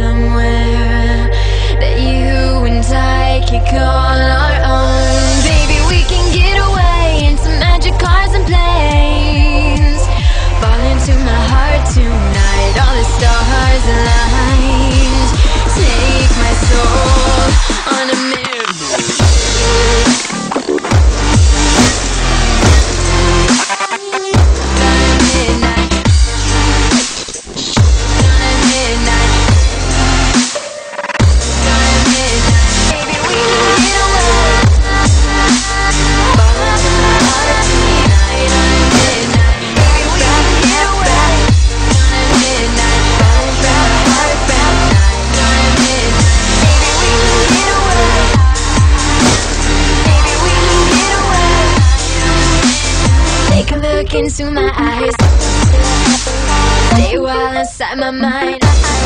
somewhere that you and I could call our own. Baby, we can get away in some magic cars and planes. Fall into my heart tonight, all the stars aligned. Take my soul on a merry-go-round. Into my eyes, stay wild inside my mind.